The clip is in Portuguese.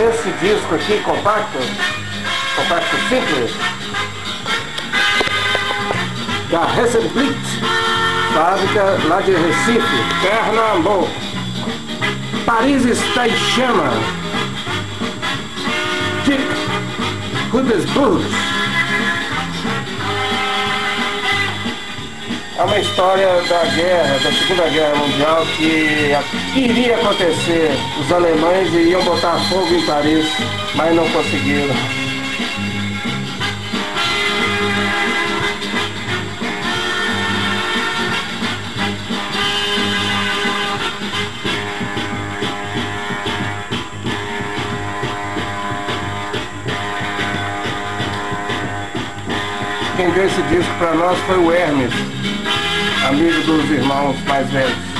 esse disco aqui compacto simples da Hesed Blitz, fábrica lá de Recife, Pernambuco. Paris está em chama de Rudesburg. É uma história da guerra, da Segunda Guerra Mundial, que iria acontecer. Os alemães iriam botar fogo em Paris, mas não conseguiram. Quem deu esse disco para nós foi o Hermes, amigo dos irmãos mais velhos.